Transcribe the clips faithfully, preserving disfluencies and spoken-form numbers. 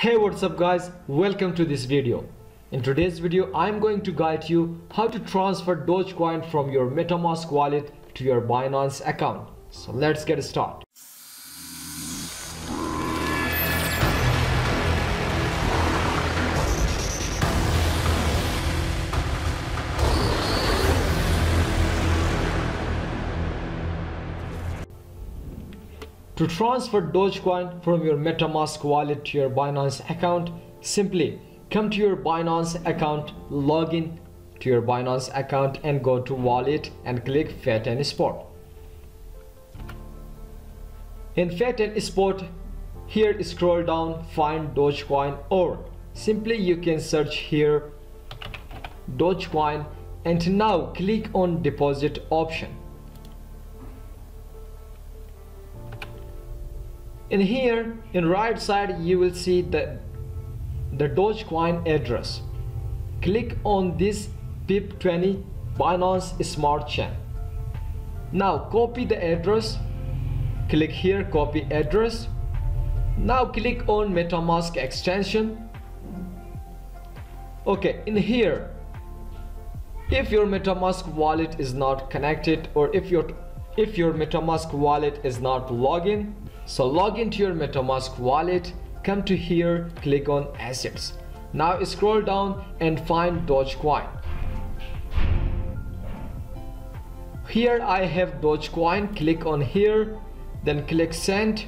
Hey, what's up guys, welcome to this video. In today's video I'm going to guide you how to transfer Dogecoin from your MetaMask wallet to your Binance account. So let's get started. To transfer Dogecoin from your MetaMask wallet to your Binance account, simply come to your Binance account, log in to your Binance account and go to wallet and click Fiat and Spot. In Fiat and Spot, here scroll down, find Dogecoin, or simply you can search here Dogecoin and now click on deposit option. In here, in right side, you will see the, the Dogecoin address. Click on this B E P twenty Binance Smart Chain. Now copy the address. Click here, copy address. Now click on MetaMask extension. Okay, in here, if your MetaMask wallet is not connected or if your if your MetaMask wallet is not logged in, so log into your MetaMask wallet, come to here, click on assets. Now scroll down and find Dogecoin. Here I have Dogecoin, click on here, then click send,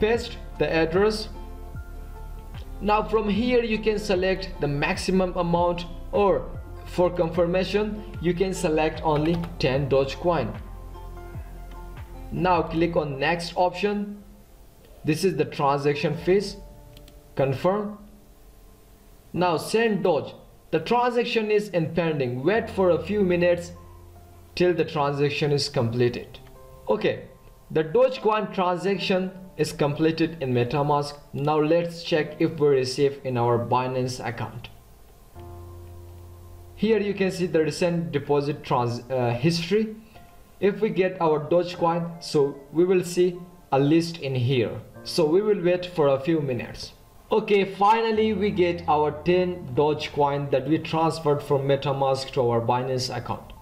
paste the address. Now from here you can select the maximum amount, or for confirmation you can select only ten Dogecoin. Now click on next option. This is the transaction fees. Confirm. Now send Doge. The transaction is in pending. Wait for a few minutes till the transaction is completed. Okay, the Dogecoin transaction is completed in MetaMask. Now let's check if we receive in our Binance account. Here you can see the recent deposit trans uh, history. If we get our Dogecoin, so we will see a list in here. So we will wait for a few minutes. Okay, finally we get our ten Dogecoin that we transferred from MetaMask to our Binance account.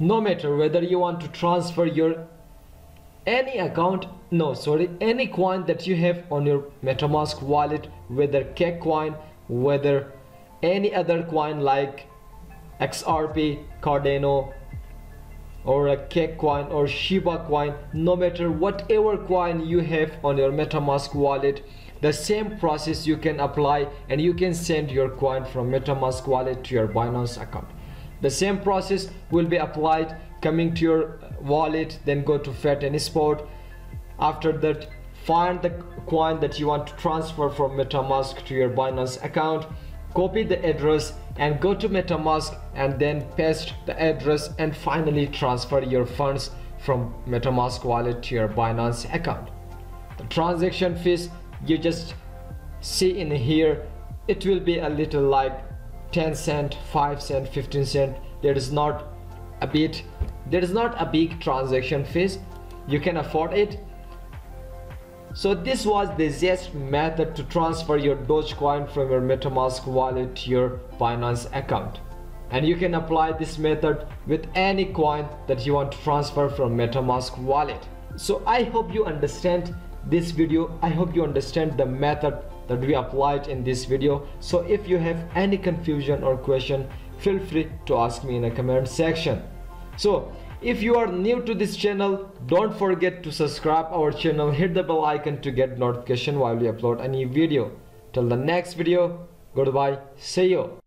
No matter whether you want to transfer your any account, no sorry, any coin that you have on your MetaMask wallet, whether Cake coin, whether any other coin like X R P, Cardano, or a Cake coin or Shiba coin, no matter whatever coin you have on your MetaMask wallet, the same process you can apply and you can send your coin from MetaMask wallet to your Binance account. The same process will be applied coming to your wallet, then go to Fiat and Spot. After that, find the coin that you want to transfer from MetaMask to your Binance account, copy the address and go to MetaMask and then paste the address and finally transfer your funds from MetaMask wallet to your Binance account. The transaction fees you just see in here, it will be a little like ten cent, five cent, fifteen cent. There is not a bit, there is not a big transaction fees. You can afford it. So this was the easiest method to transfer your Dogecoin from your MetaMask wallet to your Binance account. And you can apply this method with any coin that you want to transfer from MetaMask wallet. So I hope you understand this video. I hope you understand the method that we applied in this video. So if you have any confusion or question, feel free to ask me in the comment section. So if you are new to this channel, don't forget to subscribe our channel, hit the bell icon to get notification while we upload a new video. Till the next video, goodbye, see you.